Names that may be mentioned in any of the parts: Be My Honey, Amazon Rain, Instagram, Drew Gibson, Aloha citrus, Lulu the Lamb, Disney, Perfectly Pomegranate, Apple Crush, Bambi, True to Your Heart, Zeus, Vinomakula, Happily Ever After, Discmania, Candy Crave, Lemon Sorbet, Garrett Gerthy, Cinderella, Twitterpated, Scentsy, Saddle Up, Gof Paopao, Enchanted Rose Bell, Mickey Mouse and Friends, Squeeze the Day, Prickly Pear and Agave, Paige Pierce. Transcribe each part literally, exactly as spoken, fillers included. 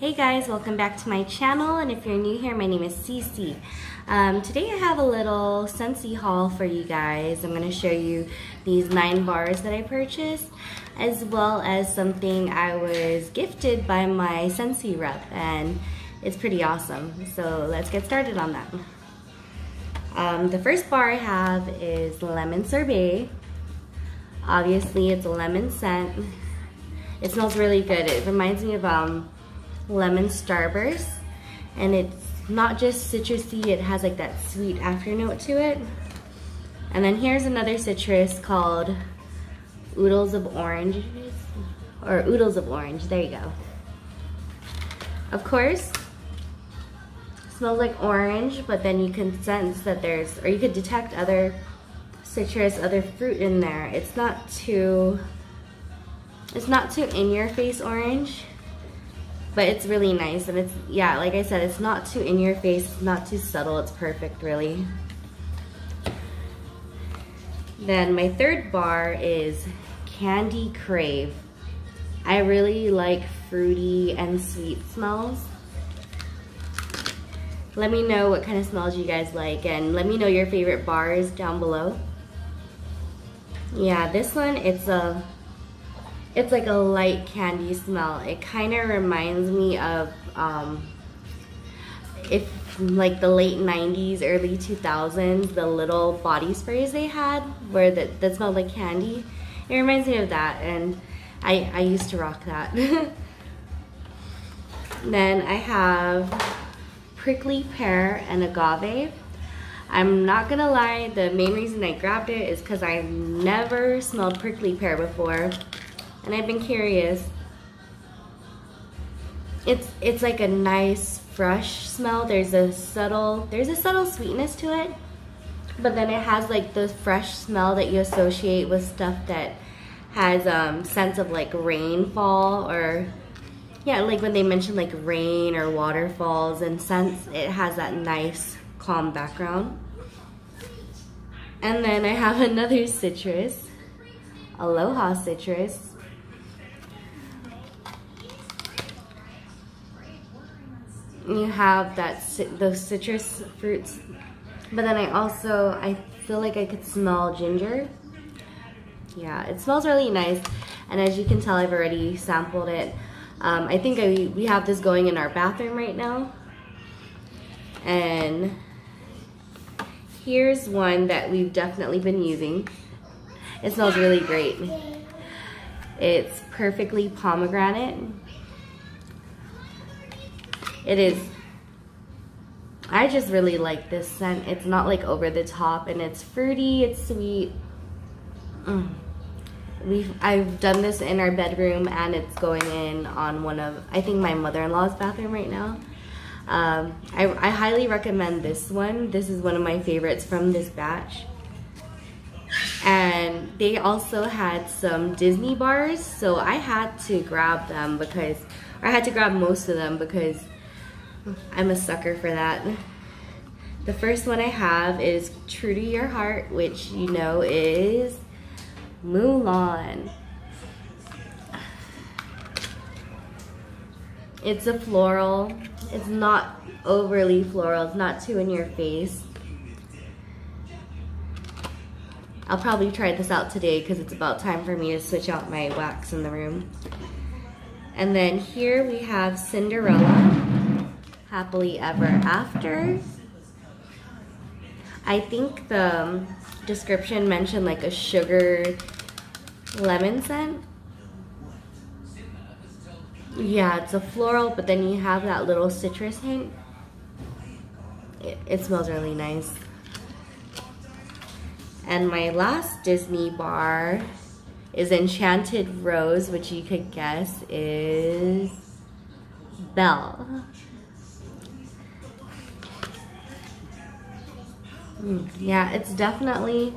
Hey guys, welcome back to my channel, and if you're new here, my name is Cece. Um, today I have a little Scentsy haul for you guys. I'm going to show you these nine bars that I purchased, as well as something I was gifted by my Scentsy rep, and it's pretty awesome. So let's get started on that. Um, the first bar I have is Lemon Sorbet. Obviously it's a lemon scent. It smells really good. It reminds me of um, lemon starburst, and it's not just citrusy, it has like that sweet afternote to it. And then here's another citrus called Oodles of Orange, or Oodles of Orange, there you go. Of course, it smells like orange, but then you can sense that there's, or you could detect other citrus, other fruit in there. It's not too, it's not too in-your-face orange, but it's really nice, and it's, yeah, like I said, it's not too in your face, it's not too subtle, it's perfect, really. Then my third bar is Candy Crave. I really like fruity and sweet smells. Let me know what kind of smells you guys like, and let me know your favorite bars down below. Yeah, this one, it's a It's like a light candy smell. It kind of reminds me of um, if like the late nineties, early two thousands, the little body sprays they had where that, that smelled like candy. It reminds me of that, and I, I used to rock that. Then I have Prickly Pear and Agave. I'm not gonna lie, the main reason I grabbed it is because I've never smelled prickly pear before, and I've been curious. It's it's like a nice fresh smell. There's a subtle there's a subtle sweetness to it, but then it has like the fresh smell that you associate with stuff that has um sense of like rainfall, or yeah, like when they mention like rain or waterfalls and scents. It has that nice calm background. And then I have another citrus, Aloha citrus. You have that those citrus fruits, but then I also I feel like I could smell ginger. Yeah, it smells really nice, and as you can tell, I've already sampled it. Um, I think I, we have this going in our bathroom right now. And here's one that we've definitely been using. It smells really great. It's Perfectly Pomegranate. It is, I just really like this scent. It's not like over the top, and it's fruity, it's sweet. Mm. We've, I've done this in our bedroom, and it's going in on one of, I think my mother-in-law's bathroom right now. Um, I, I highly recommend this one. This is one of my favorites from this batch. And they also had some Disney bars, so I had to grab them because, or I had to grab most of them because I'm a sucker for that. The first one I have is True to Your Heart, which you know is Mulan. It's a floral. It's not overly floral. It's not too in your face. I'll probably try this out today because it's about time for me to switch out my wax in the room. And then here we have Cinderella, Happily Ever After. I think the description mentioned like a sugar lemon scent. Yeah, it's a floral, but then you have that little citrus hint. It, it smells really nice. And my last Disney bar is Enchanted Rose, which you could guess is Belle. Yeah, it's definitely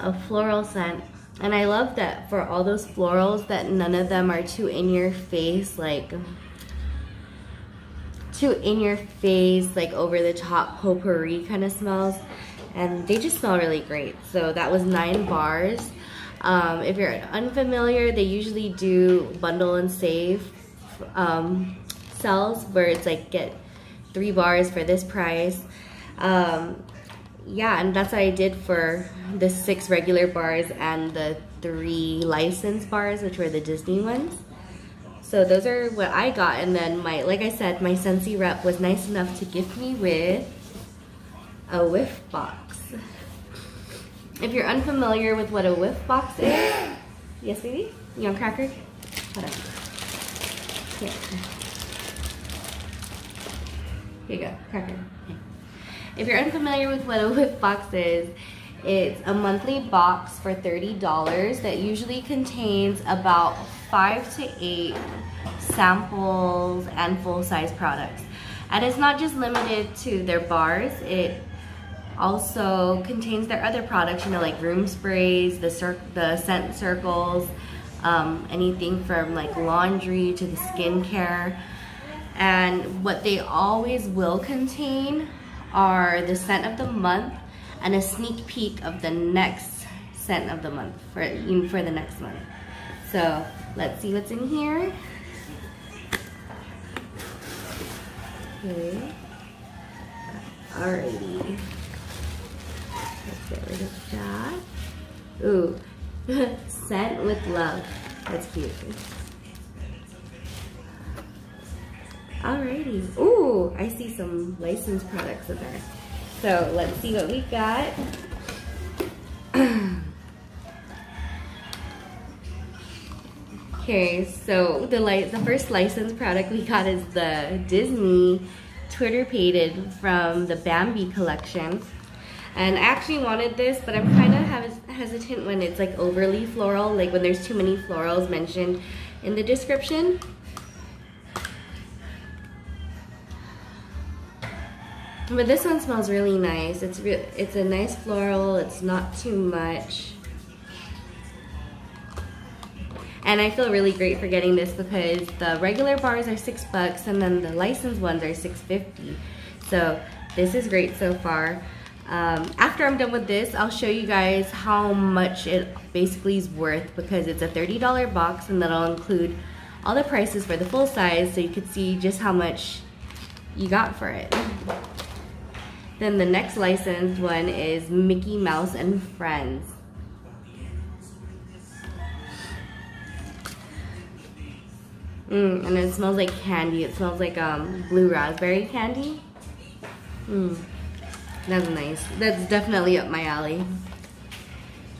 a floral scent, and I love that for all those florals that none of them are too in your face, like too in your face, like over the top potpourri kind of smells, and they just smell really great. So that was nine bars. Um, if you're unfamiliar, they usually do bundle and save um, sells where it's like get three bars for this price. Um, yeah, and that's what I did for the six regular bars and the three licensed bars, which were the Disney ones. So those are what I got, and then my, like I said, my Scentsy rep was nice enough to gift me with a Whiff Box. If you're unfamiliar with what a Whiff Box is, yes baby? You want cracker? Hold on. Here. Here you go, cracker. Okay. If you're unfamiliar with what a Whiff Box is, it's a monthly box for thirty dollars that usually contains about five to eight samples and full-size products. And it's not just limited to their bars, it also contains their other products, you know, like room sprays, the, cir the scent circles, um, anything from like laundry to the skincare. And what they always will contain are the scent of the month and a sneak peek of the next scent of the month for, for the next month. So let's see what's in here. Okay. Alrighty. Let's get rid of that. Ooh. Scent with love. That's cute. Alrighty. Ooh, I see some licensed products in there. So let's see what we got. Okay, so the li the first licensed product we got is the Disney Twitterpated from the Bambi collection. And I actually wanted this, but I'm kind of hesitant when it's like overly floral, like when there's too many florals mentioned in the description. But this one smells really nice. It's re it's a nice floral. It's not too much. And I feel really great for getting this because the regular bars are six bucks and then the licensed ones are six fifty. So this is great so far. Um, after I'm done with this, I'll show you guys how much it basically is worth because it's a thirty dollar box and that'll include all the prices for the full size so you can see just how much you got for it. Then the next licensed one is Mickey Mouse and Friends. Mm, and it smells like candy. It smells like um, blue raspberry candy. Mm, that's nice. That's definitely up my alley.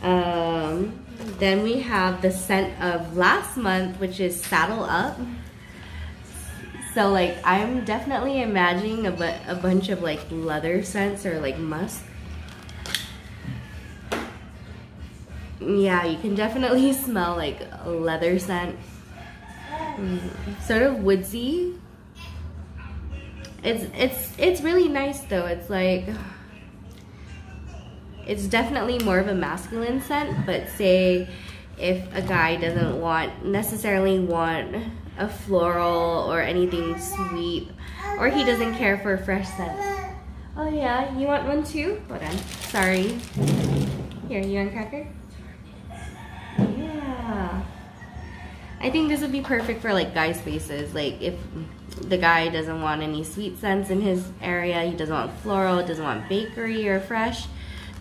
Um, then we have the scent of last month, which is Saddle Up. So like I'm definitely imagining a, bu a bunch of like leather scents or like musk. Yeah, you can definitely smell like a leather scent. Mm-hmm. Sort of woodsy. It's it's it's really nice though. It's like it's definitely more of a masculine scent, but say if a guy doesn't want necessarily want a floral or anything sweet, or he doesn't care for fresh scents. Oh yeah, you want one too? Hold on. Sorry. Here, you want a cracker? Yeah. I think this would be perfect for like guys' faces. Like if the guy doesn't want any sweet scents in his area, he doesn't want floral, doesn't want bakery or fresh,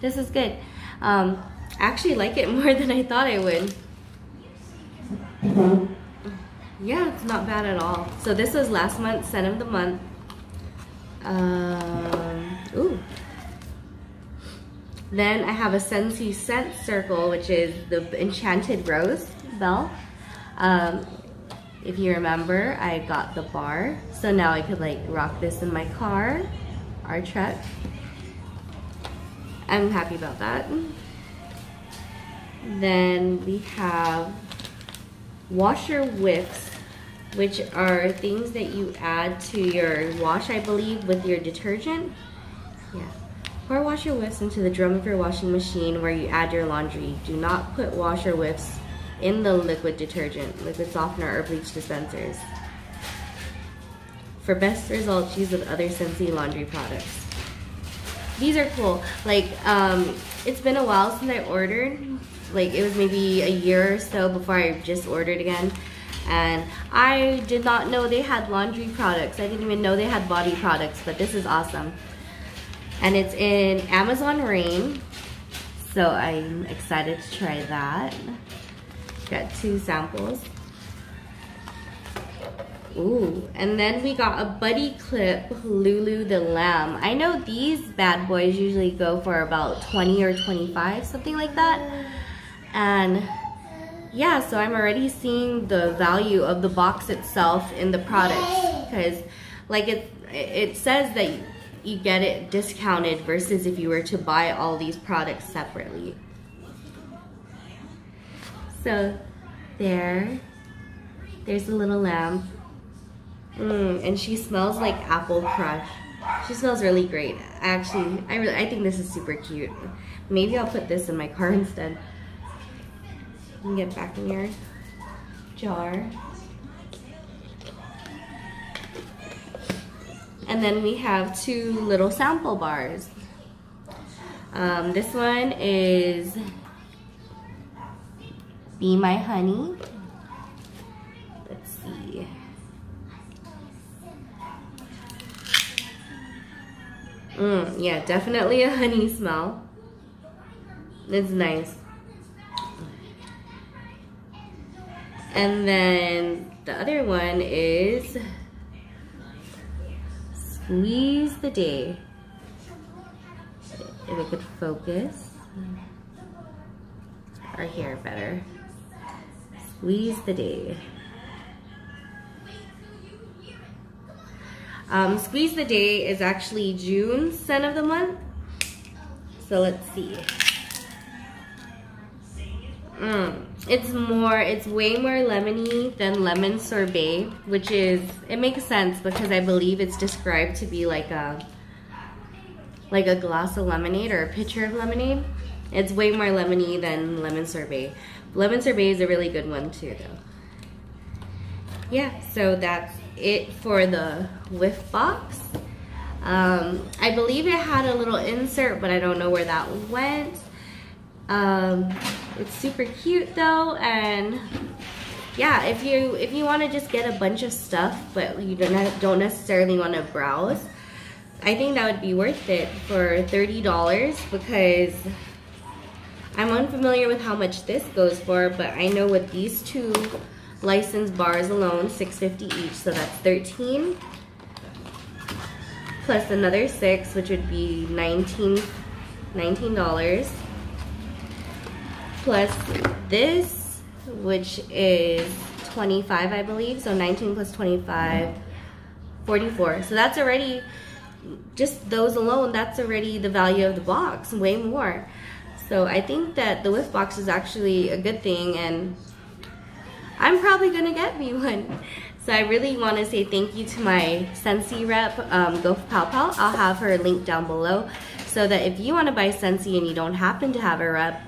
this is good. Um, I actually like it more than I thought I would. Yeah, it's not bad at all. So this was last month's scent of the month. Um, ooh. Then I have a Scentsy Scent Circle, which is the Enchanted Rose Bell. Um, if you remember, I got the bar, so now I could like rock this in my car, our truck. I'm happy about that. Then we have washer whiffs, which are things that you add to your wash, I believe, with your detergent. Yeah. Pour washer whiffs into the drum of your washing machine where you add your laundry. Do not put washer whiffs in the liquid detergent, liquid softener, or bleach dispensers. For best results, use with other Scentsy laundry products. These are cool. Like, um, it's been a while since I ordered. Like, it was maybe a year or so before I just ordered again. and I did not know they had laundry products. I didn't even know they had body products, but this is awesome. And it's in Amazon Rain, so I'm excited to try that. Got two samples. Ooh, and then we got a buddy clip, Lulu the Lamb. I know these bad boys usually go for about twenty or twenty-five, something like that. And yeah, so I'm already seeing the value of the box itself in the products, because like it, it says that you get it discounted versus if you were to buy all these products separately. So there, there's the little lamb. Mm, and she smells like Apple Crush. She smells really great. Actually, I really, I think this is super cute. Maybe I'll put this in my car instead. You can get back in your jar. And then we have two little sample bars. Um, this one is Be My Honey. Mm, yeah, definitely a honey smell. It's nice. And then the other one is Squeeze the Day. If it could focus. Or here better. Squeeze the Day. Um, Squeeze the Day is actually June's scent of the month. So let's see. Mm, it's more, it's way more lemony than Lemon Sorbet, which is, it makes sense because I believe it's described to be like a, like a glass of lemonade or a pitcher of lemonade. It's way more lemony than Lemon Sorbet. Lemon Sorbet is a really good one too though. Yeah, so that's it for the Whiff Box. um, I believe it had a little insert, but I don't know where that went. Um, it's super cute though, and yeah, if you if you want to just get a bunch of stuff but you don't don't necessarily want to browse, I think that would be worth it for thirty dollars, because I'm unfamiliar with how much this goes for, but I know with these two licensed bars alone, six fifty each, so that's thirteen plus another six, which would be nineteen dollars, plus this, which is twenty-five, I believe, so nineteen plus twenty-five, forty-four. So that's already, just those alone, that's already the value of the box, way more. So I think that the Whiff Box is actually a good thing, and I'm probably gonna get me one. So I really want to say thank you to my Scentsy rep, um, Gof Paopao. I'll have her link down below, so that if you want to buy Scentsy and you don't happen to have a rep,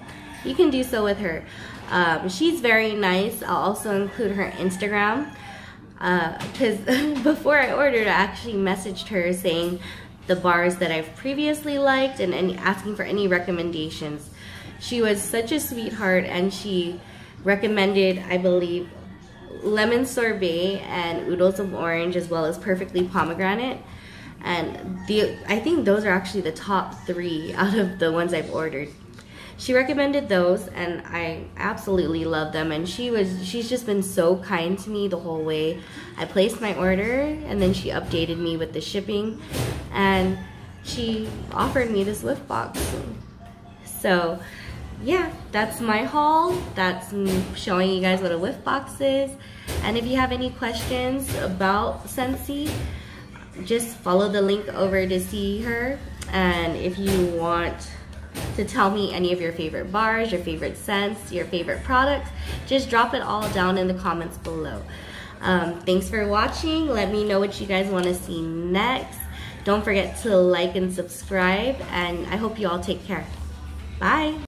you can do so with her. Um, she's very nice. I'll also include her Instagram, because uh, before I ordered, I actually messaged her saying the bars that I've previously liked and, and asking for any recommendations. She was such a sweetheart, and she recommended, I believe, Lemon Sorbet and Oodles of Orange, as well as Perfectly Pomegranate, and the I think those are actually the top three out of the ones I've ordered. She recommended those, and I absolutely love them, and she was she's just been so kind to me the whole way. I placed my order, and then she updated me with the shipping, and she offered me this Whiff Box. So yeah, that's my haul. That's showing you guys what a Whiff Box is. And if you have any questions about Scentsy, just follow the link over to see her. And if you want to tell me any of your favorite bars, your favorite scents, your favorite products, just drop it all down in the comments below. Um, thanks for watching. Let me know what you guys want to see next. Don't forget to like and subscribe. And I hope you all take care. Bye.